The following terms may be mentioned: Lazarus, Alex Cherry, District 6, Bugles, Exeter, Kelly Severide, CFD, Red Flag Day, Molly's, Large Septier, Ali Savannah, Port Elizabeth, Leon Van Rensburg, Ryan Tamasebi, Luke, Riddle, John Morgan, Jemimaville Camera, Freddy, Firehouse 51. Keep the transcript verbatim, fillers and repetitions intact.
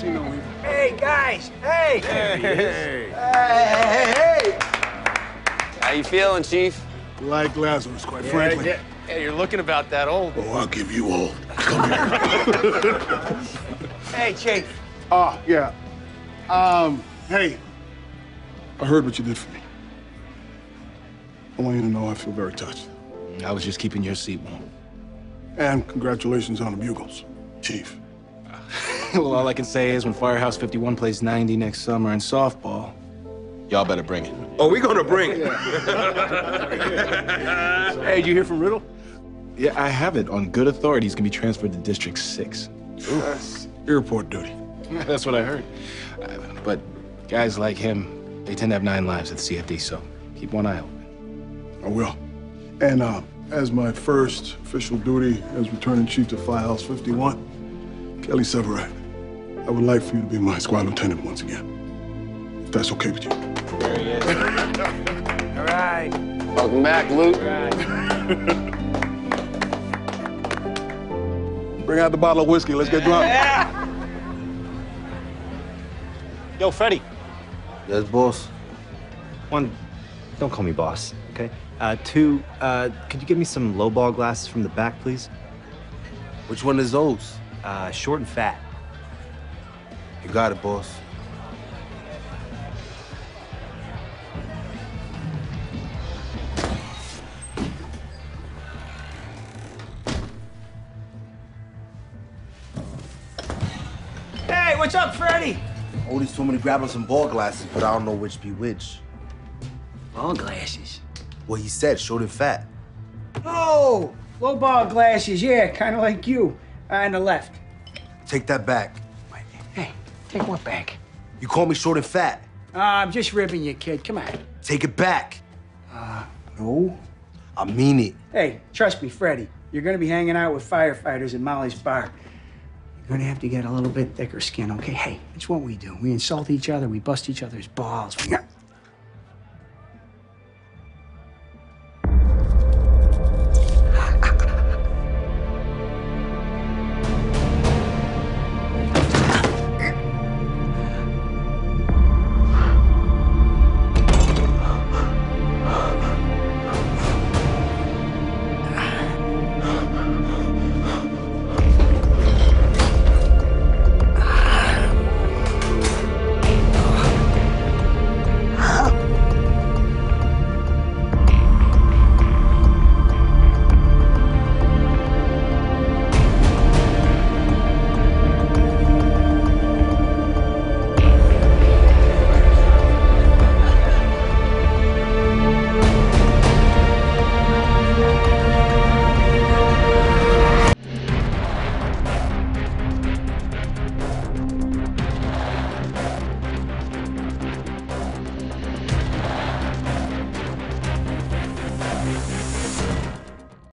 seen him either. Hey, guys! Hey! Hey! Hey! Hey! Hey! How you feeling, Chief? Like Lazarus, quite yeah, frankly. Yeah, yeah, you're looking about that old. Oh, I'll give you old. Come here. Hey, Chief. Ah, uh, yeah. Um, hey. I heard what you did for me. I want you to know I feel very touched. I was just keeping your seat warm. And congratulations on the Bugles, Chief. Well, all I can say is when Firehouse fifty-one plays ninety next summer in softball, y'all better bring it. Oh, we gonna bring it. Hey, did you hear from Riddle? Yeah, I have it on good authority. He's gonna be transferred to District six. That's airport duty. That's what I heard. Uh, but guys like him, they tend to have nine lives at the C F D, so keep one eye open. I will. And uh, as my first official duty as returning chief to Firehouse fifty-one, Kelly Severide, I would like for you to be my squad lieutenant once again, if that's okay with you. There he is. All right. Welcome back, Luke. Right. Bring out the bottle of whiskey. Let's get drunk. Yeah. Yo, Freddy. Yes, boss. One, don't call me boss, okay? Uh, two, uh, could you give me some lowball glasses from the back, please? Which one is those? Uh, short and fat. You got it, boss. What's up, Freddy? Odie's told me to grab him some ball glasses, but I don't know which be which. Ball glasses? Well, he said short and fat. Oh, low ball glasses, yeah, kind of like you, on the left. Take that back. Wait, hey, take what back? You call me short and fat. Uh, I'm just ribbing you, kid, come on. Take it back. Uh, no, I mean it. Hey, trust me, Freddy, you're gonna be hanging out with firefighters at Molly's bar. You're gonna have to get a little bit thicker skin, okay? Hey, it's what we do. We insult each other, we bust each other's balls. We got...